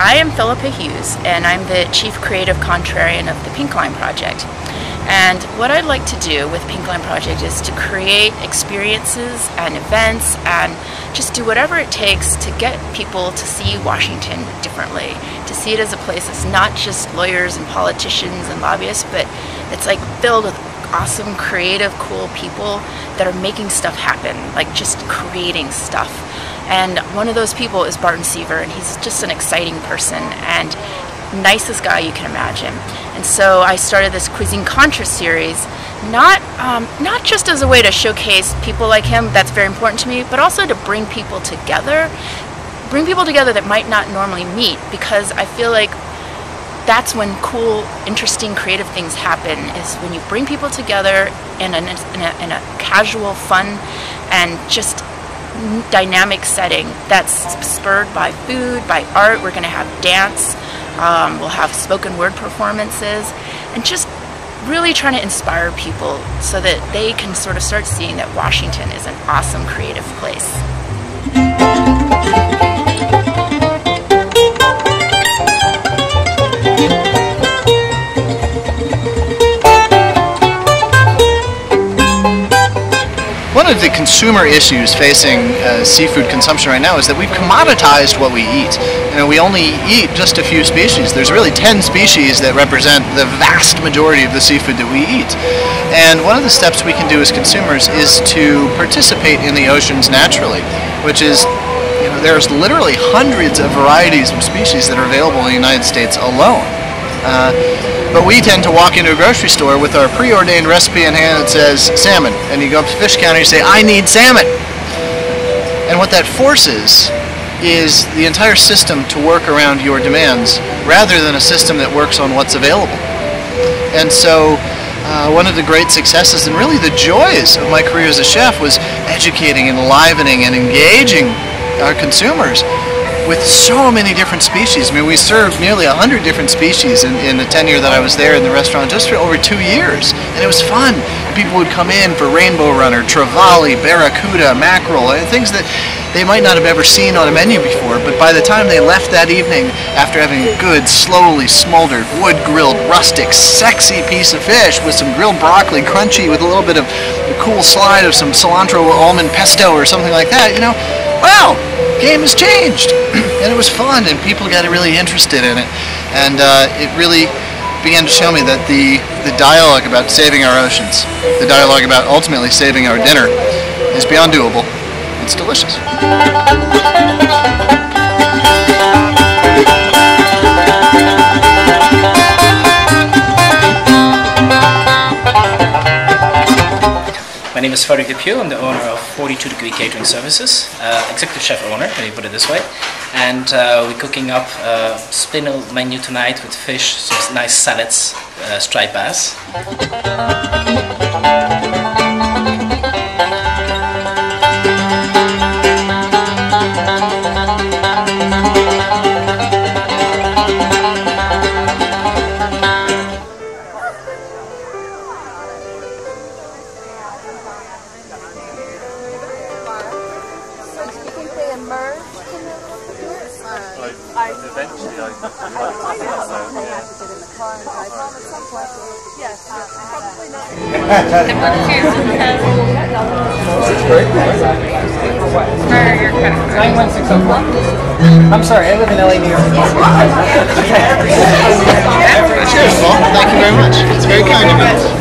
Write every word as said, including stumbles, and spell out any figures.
I am Philippa Hughes, and I'm the Chief Creative Contrarian of the Pink Line Project. And what I'd like to do with Pink Line Project is to create experiences and events and just do whatever it takes to get people to see Washington differently, to see it as a place that's not just lawyers and politicians and lobbyists, but it's like filled with awesome, creative, cool people that are making stuff happen, like just creating stuff. And one of those people is Barton Seaver, and he's just an exciting person and nicest guy you can imagine. And so I started this Cuisine Contra series, not um, not just as a way to showcase people like him, that's very important to me, but also to bring people together, bring people together that might not normally meet, because I feel like that's when cool, interesting, creative things happen, is when you bring people together in a, in a, in a casual, fun, and just dynamic setting that's spurred by food, by art. We're going to have dance, um, we'll have spoken word performances, and just really trying to inspire people so that they can sort of start seeing that Washington is an awesome, creative place. One of the consumer issues facing uh, seafood consumption right now is that we've commoditized what we eat. You know, we only eat just a few species. There's really ten species that represent the vast majority of the seafood that we eat. And one of the steps we can do as consumers is to participate in the oceans naturally, which is, you know, there's literally hundreds of varieties of species that are available in the United States alone. Uh, but we tend to walk into a grocery store with our preordained recipe in hand that says salmon, and you go up to the fish counter and you say, I need salmon. And what that forces is the entire system to work around your demands rather than a system that works on what's available. And so uh, one of the great successes and really the joys of my career as a chef was educating, enlivening, and engaging our consumers with so many different species. I mean, we served nearly a hundred different species in, in the tenure that I was there in the restaurant, just for over two years. And it was fun. People would come in for rainbow runner, trevally, barracuda, mackerel, and things that they might not have ever seen on a menu before, but by the time they left that evening, after having a good, slowly smoldered, wood-grilled, rustic, sexy piece of fish with some grilled broccoli, crunchy with a little bit of a cool slide of some cilantro almond pesto or something like that, you know, wow! Game has changed, and it was fun, and people got really interested in it, and uh, it really began to show me that the the dialogue about saving our oceans, the dialogue about ultimately saving our dinner, is beyond doable. It's delicious. My name is Farid. I'm the owner of forty-two Degree Catering Services, uh, executive chef owner, let me put it this way. And uh, we're cooking up a spinel menu tonight with fish, some nice salads, uh, striped bass. Eventually, I I'm sorry, I live in L A, New York. Cheers, Paul. Thank you very much. It's very kind of you.